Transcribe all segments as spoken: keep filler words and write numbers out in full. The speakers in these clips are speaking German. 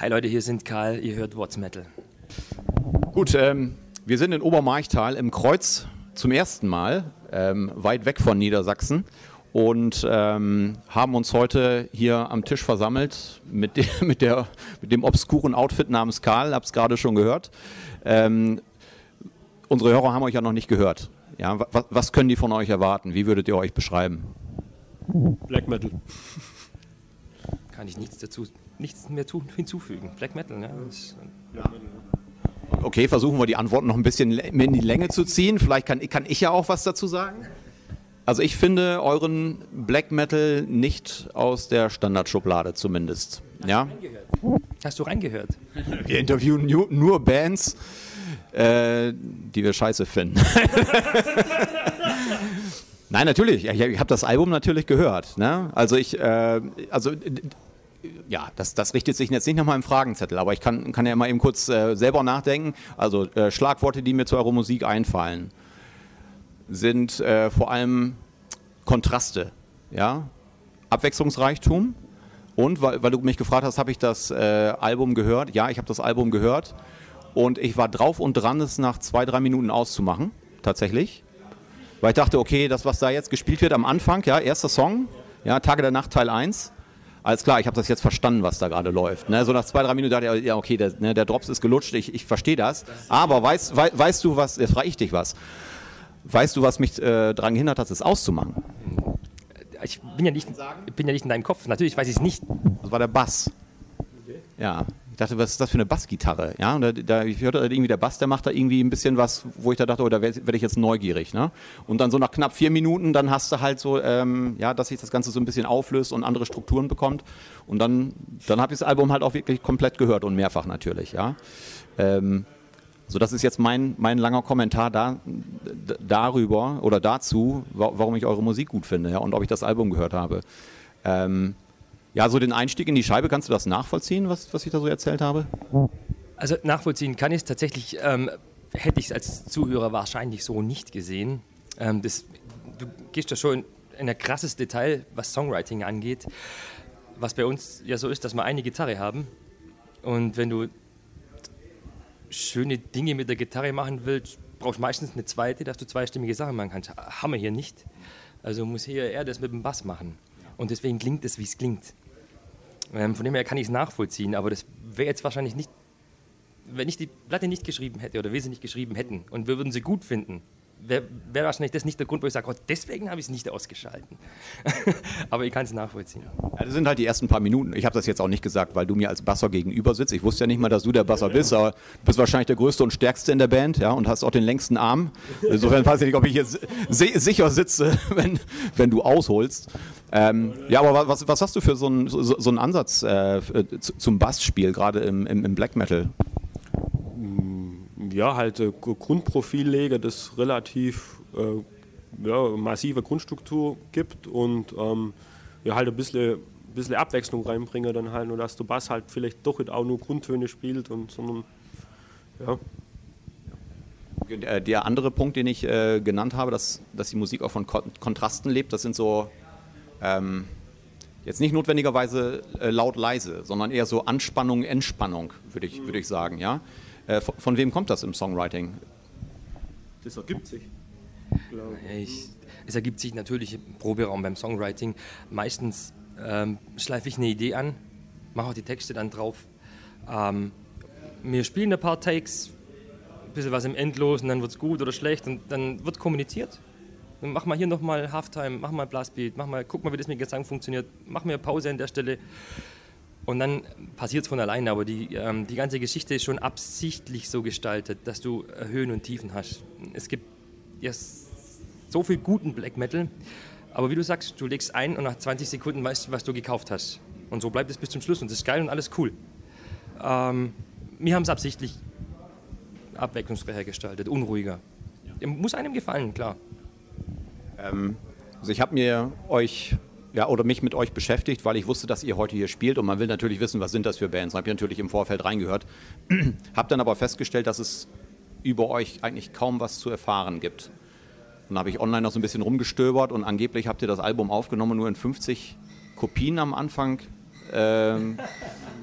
Hi Leute, hier sind KÂL, ihr hört What's Metal. Gut, ähm, wir sind in Obermarchtal im Kreuz zum ersten Mal, ähm, weit weg von Niedersachsen und ähm, haben uns heute hier am Tisch versammelt mit, de mit, der, mit dem obskuren Outfit namens KÂL, hab's gerade schon gehört. Ähm, unsere Hörer haben euch ja noch nicht gehört. Ja, was, was können die von euch erwarten? Wie würdet ihr euch beschreiben? Black Metal. Kann ich nichts dazu, nichts mehr zu, hinzufügen. Black Metal, ne? Das, ja. Okay, versuchen wir die Antworten noch ein bisschen in die Länge zu ziehen. Vielleicht kann, kann ich ja auch was dazu sagen. Also ich finde euren Black Metal nicht aus der Standardschublade zumindest. Hast ja? Du Hast du reingehört? Wir interviewen nur Bands, äh, die wir scheiße finden. Nein, natürlich. Ich habe das Album natürlich gehört. Ne? Also ich, äh, also ja, das, das richtet sich jetzt nicht nach meinem Fragenzettel, aber ich kann, kann ja mal eben kurz äh, selber nachdenken. Also äh, Schlagworte, die mir zu eurer Musik einfallen, sind äh, vor allem Kontraste, ja? Abwechslungsreichtum. Und weil, weil du mich gefragt hast, habe ich das äh, Album gehört? Ja, ich habe das Album gehört und ich war drauf und dran, es nach zwei, drei Minuten auszumachen, tatsächlich. Weil ich dachte, okay, das, was da jetzt gespielt wird am Anfang, ja, erster Song, ja, Tage der Nacht, Teil eins, alles klar, ich habe das jetzt verstanden, was da gerade läuft. Ne? So nach zwei, drei Minuten dachte ich, ja, okay, der, ne, der Drops ist gelutscht, ich, ich verstehe das, aber weißt, we, weißt du was, jetzt frage ich dich was, weißt du, was mich äh, daran gehindert hat, es auszumachen? Ich bin ja nicht, bin ja nicht in deinem Kopf, natürlich weiß ich es nicht. Das war der Bass. Okay. Ja. Ich dachte, was ist das für eine Bassgitarre? Ja, und da, da, ich hörte irgendwie, der Bass, der macht da irgendwie ein bisschen was, wo ich da dachte, oh, da werde ich jetzt neugierig. Ne? Und dann so nach knapp vier Minuten, dann hast du halt so, ähm, ja, dass sich das Ganze so ein bisschen auflöst und andere Strukturen bekommt. Und dann, dann habe ich das Album halt auch wirklich komplett gehört und mehrfach natürlich. Ja? Ähm, so, das ist jetzt mein, mein langer Kommentar da, darüber oder dazu, wa warum ich eure Musik gut finde, ja, und ob ich das Album gehört habe. Ähm, Ja, so den Einstieg in die Scheibe, kannst du das nachvollziehen, was, was ich da so erzählt habe? Also nachvollziehen kann ich es tatsächlich, ähm, hätte ich es als Zuhörer wahrscheinlich so nicht gesehen. Ähm, das, du gehst da schon in ein krasses Detail, was Songwriting angeht, was bei uns ja so ist, dass wir eine Gitarre haben und wenn du schöne Dinge mit der Gitarre machen willst, brauchst du meistens eine zweite, dass du zweistimmige Sachen machen kannst. Haben wir hier nicht, also muss hier eher das mit dem Bass machen und deswegen klingt es, wie es klingt. Ähm, von dem her kann ich es nachvollziehen, aber das wäre jetzt wahrscheinlich nicht, wenn ich die Platte nicht geschrieben hätte oder wir sie nicht geschrieben hätten und wir würden sie gut finden, wäre wär wahrscheinlich das nicht der Grund, wo ich sage, oh, deswegen habe ich es nicht ausgeschalten. Aber ich kann es nachvollziehen. Ja, das sind halt die ersten paar Minuten. Ich habe das jetzt auch nicht gesagt, weil du mir als Basser gegenüber sitzt. Ich wusste ja nicht mal, dass du der Basser bist, aber du bist wahrscheinlich der Größte und Stärkste in der Band, ja, und hast auch den längsten Arm. Insofern weiß ich nicht, ob ich jetzt sicher sitze, wenn, wenn du ausholst. Ähm, ja, aber was, was hast du für so einen, so, so einen Ansatz äh, zum Bassspiel, gerade im, im, im Black Metal? Ja, halt äh, Grundprofil lege, das relativ äh, ja, massive Grundstruktur gibt und ähm, ja, halt ein bisschen, bisschen Abwechslung reinbringe dann halt, nur dass der Bass halt vielleicht doch auch nur Grundtöne spielt und sondern, ja. Der, der andere Punkt, den ich äh, genannt habe, dass, dass die Musik auch von Kontrasten lebt, das sind so ähm, jetzt nicht notwendigerweise äh, laut leise, sondern eher so Anspannung, Entspannung, würde ich, würd ich sagen, ja. Von, von wem kommt das im Songwriting? Das ergibt sich. Ich, es ergibt sich natürlich im Proberaum beim Songwriting. Meistens ähm, schleife ich eine Idee an, mache auch die Texte dann drauf. Ähm, wir spielen ein paar Takes, ein bisschen was im Endlosen, dann wird es gut oder schlecht und dann wird kommuniziert. Dann mach mal hier nochmal Halftime, mach mal Blastbeat, mach mal, guck mal, wie das mit Gesang funktioniert, mach mir eine Pause an der Stelle. Und dann passiert es von alleine, aber die, ähm, die ganze Geschichte ist schon absichtlich so gestaltet, dass du Höhen und Tiefen hast. Es gibt ja so viel guten Black Metal, aber wie du sagst, du legst ein und nach zwanzig Sekunden weißt du, was du gekauft hast. Und so bleibt es bis zum Schluss und das ist geil und alles cool. Ähm, wir haben es absichtlich abwechslungsreicher gestaltet, unruhiger. Ja. Muss einem gefallen, klar. Ähm, also ich habe mir euch... Ja, oder mich mit euch beschäftigt, weil ich wusste, dass ihr heute hier spielt und man will natürlich wissen, was sind das für Bands. Da habe ich natürlich im Vorfeld reingehört, habe dann aber festgestellt, dass es über euch eigentlich kaum was zu erfahren gibt. Dann habe ich online noch so ein bisschen rumgestöbert und angeblich habt ihr das Album aufgenommen, nur in fünfzig Kopien am Anfang ähm,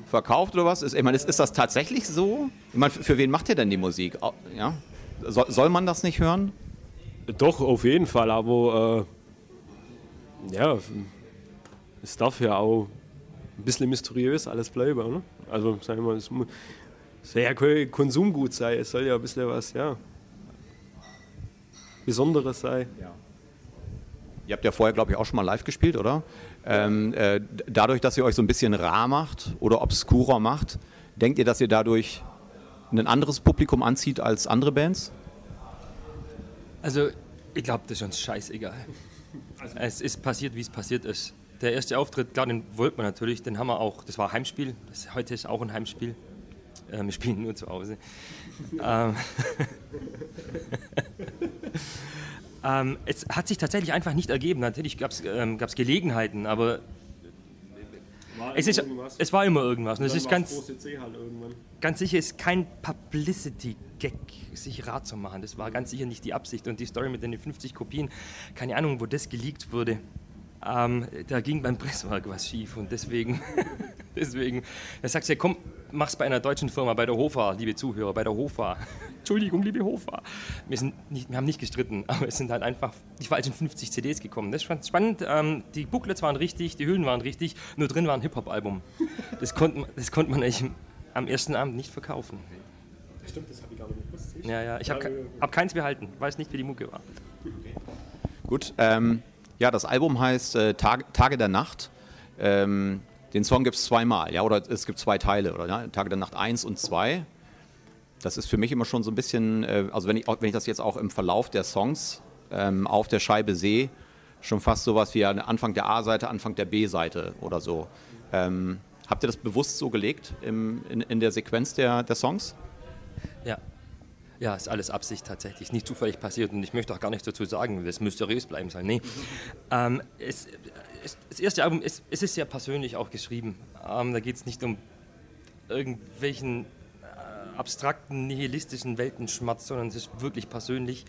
verkauft oder was? Ist, ich meine, ist, ist das tatsächlich so? Ich meine, für, für wen macht ihr denn die Musik? Ja? So, soll man das nicht hören? Doch, auf jeden Fall, aber äh, ja, es darf ja auch ein bisschen mysteriös alles bleiben, ne? Also, sagen wir mal, es muss, es soll ja kein Konsumgut sein, es soll ja ein bisschen was, ja, Besonderes sein. Ja. Ihr habt ja vorher, glaube ich, auch schon mal live gespielt, oder? Ja. Ähm, äh, dadurch, dass ihr euch so ein bisschen rar macht oder obskurer macht, denkt ihr, dass ihr dadurch ein anderes Publikum anzieht als andere Bands? Also, ich glaube, das ist uns scheißegal. Also, es ist passiert, wie es passiert ist. Der erste Auftritt, klar, den wollte man natürlich, den haben wir auch, das war Heimspiel, das, heute ist auch ein Heimspiel. Äh, wir spielen nur zu Hause. ähm, ähm, es hat sich tatsächlich einfach nicht ergeben, natürlich gab es ähm, Gelegenheiten, aber war es, ist, es war immer irgendwas. Und es ist ganz, halt ganz sicher ist kein Publicity-Gag, sich rar zu machen, das war ganz sicher nicht die Absicht. Und die Story mit den fünfzig Kopien, keine Ahnung, wo das geleakt wurde. Ähm, da ging beim Presswerk was schief und deswegen, deswegen, da sagst du ja, komm, mach's bei einer deutschen Firma, bei der Hofa, liebe Zuhörer, bei der Hofa. Entschuldigung, liebe Hofa. Wir, sind nicht, wir haben nicht gestritten, aber es sind halt einfach die falschen fünfzig C Ds gekommen. Das ist spannend, ähm, die Booklets waren richtig, die Hüllen waren richtig, nur drin war ein Hip-Hop-Album. Das konnte das konnt man eigentlich am ersten Abend nicht verkaufen. Stimmt, das habe ich gar nicht gewusst. Ja, ja, ich habe hab keins behalten, weiß nicht, wie die Mucke war. Okay. Gut, ähm... ja, das Album heißt äh, Tage, Tage der Nacht. Ähm, den Song gibt es zweimal, ja, oder es gibt zwei Teile, oder ja? Tage der Nacht eins und zwei. Das ist für mich immer schon so ein bisschen, äh, also wenn ich, wenn ich das jetzt auch im Verlauf der Songs ähm, auf der Scheibe sehe, schon fast sowas wie Anfang der A-Seite, Anfang der B-Seite oder so. Ähm, habt ihr das bewusst so gelegt im, in, in der Sequenz der, der Songs? Ja. Ja, ist alles Absicht tatsächlich, nicht zufällig passiert und ich möchte auch gar nichts dazu sagen, weil es mysteriös bleiben soll. Nee. ähm, es, es, das erste Album, es, es ist sehr persönlich auch geschrieben. Ähm, da geht es nicht um irgendwelchen äh, abstrakten, nihilistischen Weltenschmerz, sondern es ist wirklich persönlich.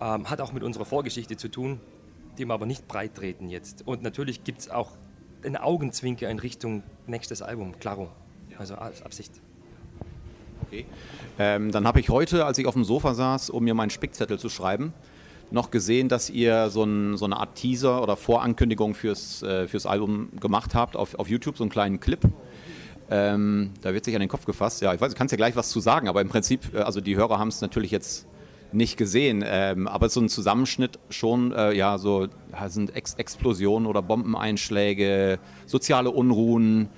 Ähm, hat auch mit unserer Vorgeschichte zu tun, die wir aber nicht breit treten jetzt. Und natürlich gibt es auch einen Augenzwinker in Richtung nächstes Album, klaro. Also Absicht. Okay. Ähm, dann habe ich heute, als ich auf dem Sofa saß, um mir meinen Spickzettel zu schreiben, noch gesehen, dass ihr so, ein, so eine Art Teaser oder Vorankündigung fürs, äh, fürs Album gemacht habt, auf, auf YouTube, so einen kleinen Clip. Ähm, da wird sich an den Kopf gefasst. Ja, ich weiß, du kannst ja gleich was zu sagen, aber im Prinzip, also die Hörer haben es natürlich jetzt nicht gesehen, ähm, aber so ein Zusammenschnitt schon, äh, ja, so sind Ex Explosionen oder Bombeneinschläge, soziale Unruhen,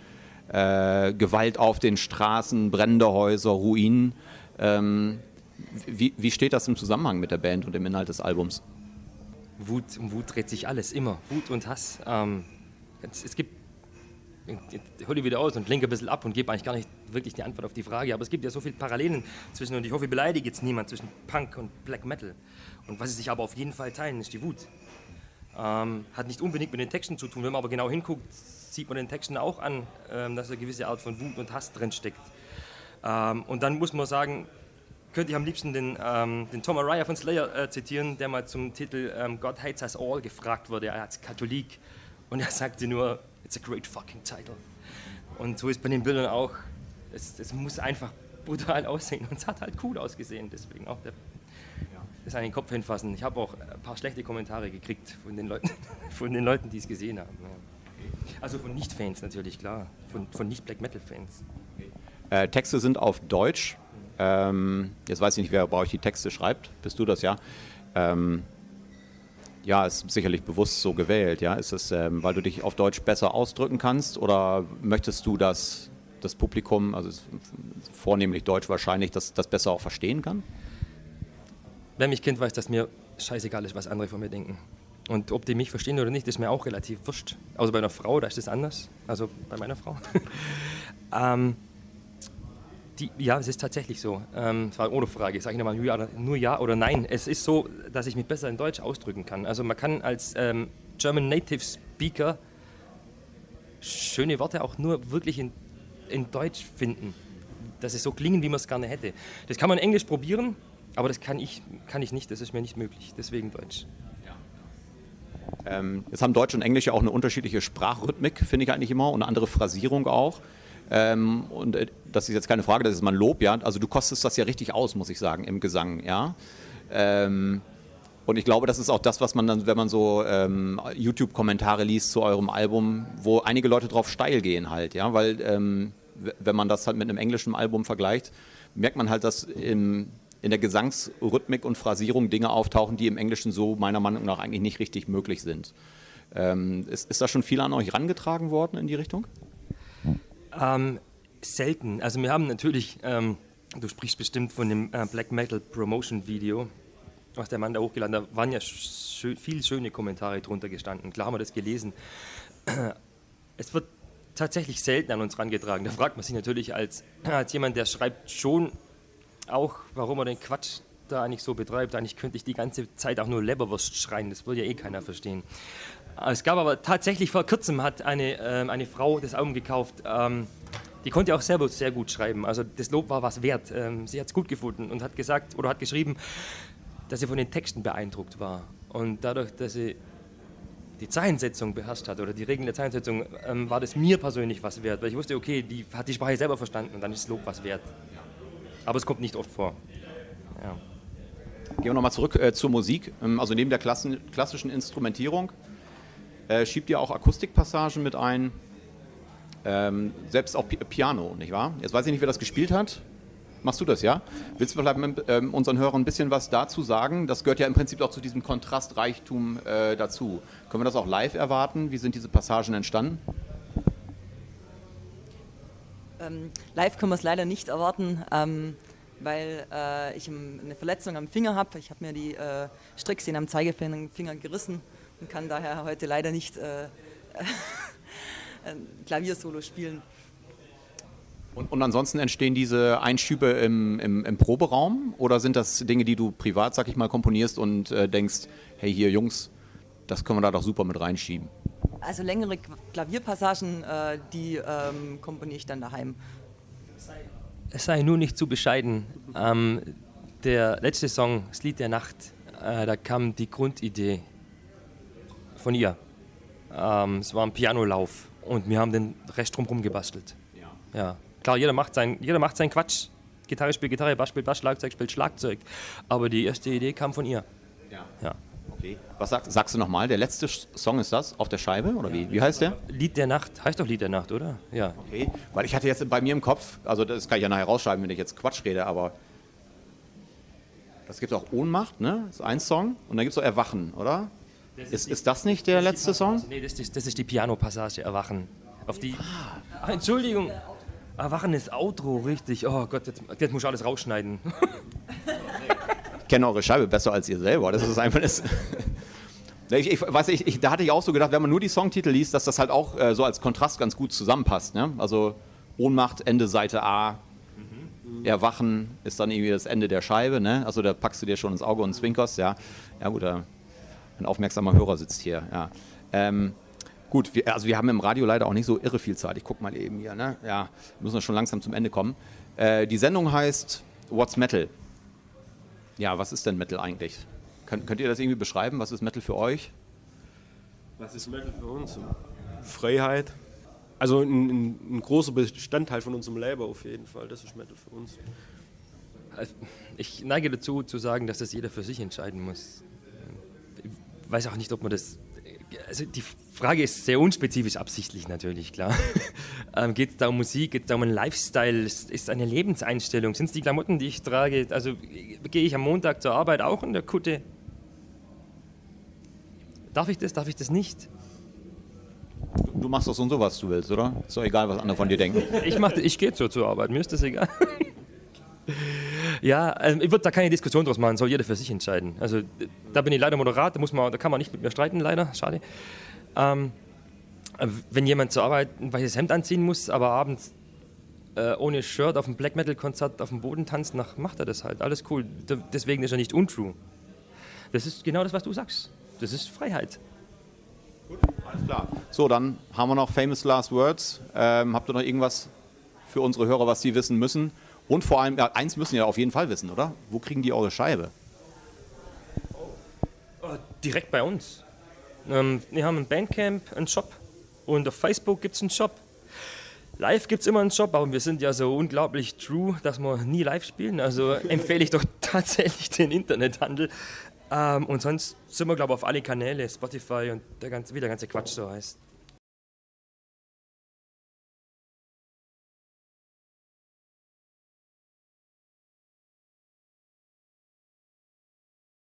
Äh, Gewalt auf den Straßen, brennende Häuser, Ruinen. Ähm, wie, wie steht das im Zusammenhang mit der Band und dem Inhalt des Albums? Wut, um Wut dreht sich alles, immer. Wut und Hass. Ähm, es, es gibt, hol ich wieder aus und lenke ein bisschen ab und gebe eigentlich gar nicht wirklich die Antwort auf die Frage, aber es gibt ja so viele Parallelen zwischen, und ich hoffe, ich beleidige jetzt niemand, zwischen Punk und Black Metal. Und was sie sich aber auf jeden Fall teilen, ist die Wut. Ähm, hat nicht unbedingt mit den Texten zu tun, wenn man aber genau hinguckt, sieht man den Texten auch an, dass eine gewisse Art von Wut und Hass drin steckt. Und dann muss man sagen, könnte ich am liebsten den, den Tom Araya von Slayer zitieren, der mal zum Titel God Hates Us All gefragt wurde, er als Katholik, und er sagte nur, it's a great fucking title. Und so ist bei den Bildern auch, es, es muss einfach brutal aussehen und es hat halt cool ausgesehen, deswegen auch der, das an den Kopf hinfassen. Ich habe auch ein paar schlechte Kommentare gekriegt von den Leuten, von den Leuten, die es gesehen haben. Also von Nicht-Fans natürlich, klar. Von, von Nicht-Black-Metal-Fans. Äh, Texte sind auf Deutsch. Ähm, jetzt weiß ich nicht, wer bei euch die Texte schreibt. Bist du das, ja? Ähm, ja, ist sicherlich bewusst so gewählt, ja? Ist es, ähm, weil du dich auf Deutsch besser ausdrücken kannst? Oder möchtest du, dass das Publikum, also vornehmlich Deutsch wahrscheinlich, das, das besser auch verstehen kann? Wer mich kennt, weiß, dass mir scheißegal ist, was andere von mir denken. Und ob die mich verstehen oder nicht, ist mir auch relativ wurscht. Also bei einer Frau, da ist das anders. Also bei meiner Frau. ähm, die, ja, es ist tatsächlich so. Ähm, das war ohne Frage. Sage ich nochmal nur, nur ja oder nein. Es ist so, dass ich mich besser in Deutsch ausdrücken kann. Also man kann als ähm, German Native Speaker schöne Worte auch nur wirklich in, in Deutsch finden. Dass es so klingen, wie man es gerne hätte. Das kann man in Englisch probieren, aber das kann ich, kann ich nicht. Das ist mir nicht möglich. Deswegen Deutsch. Ähm, jetzt haben Deutsch und Englisch ja auch eine unterschiedliche Sprachrhythmik, finde ich eigentlich immer, und eine andere Phrasierung auch. Ähm, und äh, das ist jetzt keine Frage, das ist mein Lob, ja. Also du kostest das ja richtig aus, muss ich sagen, im Gesang, ja. Ähm, und ich glaube, das ist auch das, was man dann, wenn man so ähm, YouTube-Kommentare liest zu eurem Album, wo einige Leute drauf steil gehen halt, ja, weil ähm, wenn man das halt mit einem englischen Album vergleicht, merkt man halt, dass im, in der Gesangsrhythmik und Phrasierung Dinge auftauchen, die im Englischen so meiner Meinung nach eigentlich nicht richtig möglich sind. Ähm, ist, ist da schon viel an euch herangetragen worden in die Richtung? Ähm, selten. Also wir haben natürlich, ähm, du sprichst bestimmt von dem äh, Black Metal Promotion Video, was der Mann da hochgeladen hat, da waren ja schön, viel schöne Kommentare drunter gestanden. Klar haben wir das gelesen. Es wird tatsächlich selten an uns herangetragen. Da fragt man sich natürlich als, als jemand, der schreibt, schon auch, warum er den Quatsch da eigentlich so betreibt. Eigentlich könnte ich die ganze Zeit auch nur Leberwurst schreien, das würde ja eh keiner verstehen. Es gab aber tatsächlich, vor kurzem hat eine, ähm, eine Frau das Album gekauft, ähm, die konnte auch selber sehr gut schreiben, also das Lob war was wert. Ähm, sie hat es gut gefunden und hat gesagt oder hat geschrieben, dass sie von den Texten beeindruckt war und dadurch, dass sie die Zeilensetzung beherrscht hat oder die Regeln der Zeilensetzung, ähm, war das mir persönlich was wert, weil ich wusste, okay, die hat die Sprache selber verstanden und dann ist das Lob was wert. Aber es kommt nicht oft vor. Ja. Gehen wir nochmal zurück äh, zur Musik, ähm, also neben der Klassen, klassischen Instrumentierung. Äh, schiebt ihr auch Akustikpassagen mit ein, ähm, selbst auch P Piano, nicht wahr? Jetzt weiß ich nicht, wer das gespielt hat. Machst du das, ja? Willst du vielleicht mit, ähm, unseren Hörern ein bisschen was dazu sagen? Das gehört ja im Prinzip auch zu diesem Kontrastreichtum äh, dazu. Können wir das auch live erwarten? Wie sind diese Passagen entstanden? Ähm, live können wir es leider nicht erwarten, ähm, weil äh, ich eine Verletzung am Finger habe. Ich habe mir die äh, Stricksehne am Zeigefinger gerissen. Und kann daher heute leider nicht äh, Klaviersolo spielen. Und, und ansonsten entstehen diese Einschübe im, im, im Proberaum? Oder sind das Dinge, die du privat, sag ich mal, komponierst und äh, denkst, hey, hier Jungs, das können wir da doch super mit reinschieben? Also längere Klavierpassagen, äh, die ähm, komponiere ich dann daheim. Es sei nur nicht zu bescheiden. Ähm, der letzte Song, Das Lied der Nacht, äh, da kam die Grundidee von ihr. Ähm, es war ein Pianolauf und wir haben den Rest drumherum gebastelt. Ja. Ja. Klar, jeder macht, sein, jeder macht seinen Quatsch. Gitarre spielt Gitarre, Bass spielt Bass, Schlagzeug spielt Schlagzeug. Aber die erste Idee kam von ihr. Ja. Ja. Okay. Was sag, sagst du nochmal? Der letzte Song ist das? Auf der Scheibe? Oder ja, wie? Wie heißt der? Lied der Nacht. Heißt doch Lied der Nacht, oder? Ja. Okay. Weil ich hatte jetzt bei mir im Kopf, also das kann ich ja nachher rausschreiben, wenn ich jetzt Quatsch rede, aber das gibt es auch Ohnmacht, ne? Das ist ein Song. Und dann gibt es auch Erwachen, oder? Das ist, ist, ist das nicht der das letzte Song? Nee, das ist, das ist die Piano-Passage, Erwachen. Auf die. Ah, Entschuldigung. Erwachen ist Outro, richtig. Oh Gott, jetzt, jetzt muss ich alles rausschneiden. Ich kenne eure Scheibe besser als ihr selber. Das ist einfach. Das ich, ich, weiß ich, ich, da hatte ich auch so gedacht, wenn man nur die Songtitel liest, dass das halt auch äh, so als Kontrast ganz gut zusammenpasst. Ne? Also Ohnmacht, Ende Seite A. Erwachen ist dann irgendwie das Ende der Scheibe. Ne? Also da packst du dir schon ins Auge und zwinkerst. Ja, ja gut, da. Ein aufmerksamer Hörer sitzt hier, ja. Ähm, gut, wir, also wir haben im Radio leider auch nicht so irre viel Zeit. Ich guck mal eben hier, ne? Ja, wir müssen schon langsam zum Ende kommen. Äh, die Sendung heißt What's Metal? Ja, was ist denn Metal eigentlich? Könnt, könnt ihr das irgendwie beschreiben? Was ist Metal für euch? Was ist Metal für uns? Freiheit. Also ein, ein, ein großer Bestandteil von unserem Label auf jeden Fall. Das ist Metal für uns. Ich neige dazu, zu sagen, dass das jeder für sich entscheiden muss. Ich weiß auch nicht, ob man das... Also die Frage ist sehr unspezifisch, absichtlich natürlich, klar. ähm, geht es da um Musik, geht es da um einen Lifestyle, ist es eine Lebenseinstellung? Sind es die Klamotten, die ich trage? Also gehe ich am Montag zur Arbeit auch in der Kutte? Darf ich das, darf ich das nicht? Du, du machst doch so und so, was du willst, oder? Ist doch egal, was andere von dir denken. ich mach, ich gehe so zur Arbeit, mir ist das egal. Ja, also ich würde da keine Diskussion draus machen, soll jeder für sich entscheiden. Also da bin ich leider Moderat, da, muss man, da kann man nicht mit mir streiten, leider, schade. Ähm, wenn jemand zur Arbeit ein weißes Hemd anziehen muss, aber abends äh, ohne Shirt auf einem Black-Metal-Konzert auf dem Boden tanzt, nach, macht er das halt, alles cool. Da, deswegen ist er nicht untrue. Das ist genau das, was du sagst. Das ist Freiheit. Gut, alles klar. So, dann haben wir noch Famous Last Words. Ähm, habt ihr noch irgendwas für unsere Hörer, was sie wissen müssen? Und vor allem, ja, eins müssen ja auf jeden Fall wissen, oder? Wo kriegen die eure Scheibe? Oh, direkt bei uns. Ähm, wir haben ein Bandcamp, einen Shop und auf Facebook gibt es einen Shop. Live gibt es immer einen Shop, aber wir sind ja so unglaublich true, dass wir nie live spielen. Also empfehle ich doch tatsächlich den Internethandel. Ähm, und sonst sind wir, glaube ich, auf alle Kanäle, Spotify und der ganze, wie der ganze Quatsch so heißt.